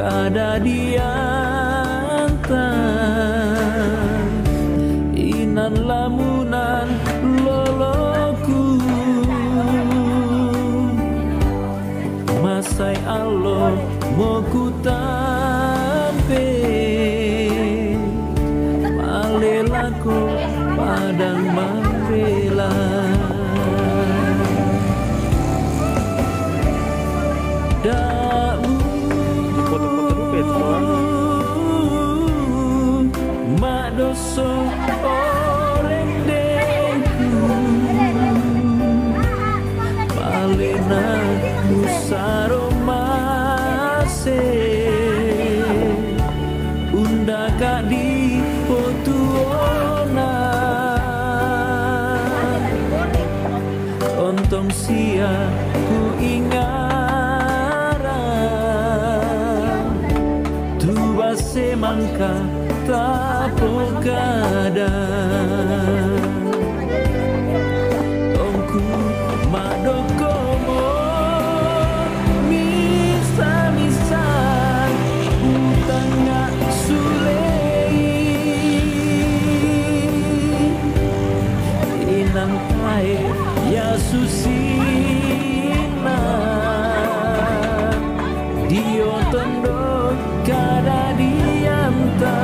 Ada di antara inan lamunan loloku masai Allah mo ku tampe malelaku padang mambela orang deku palena musaromase undaka di potuona ontong sia ku ingara tuba semangka tapokada tongku madokomo misa-misa utanga sulei inan pae ya susina dio tondo kada dianta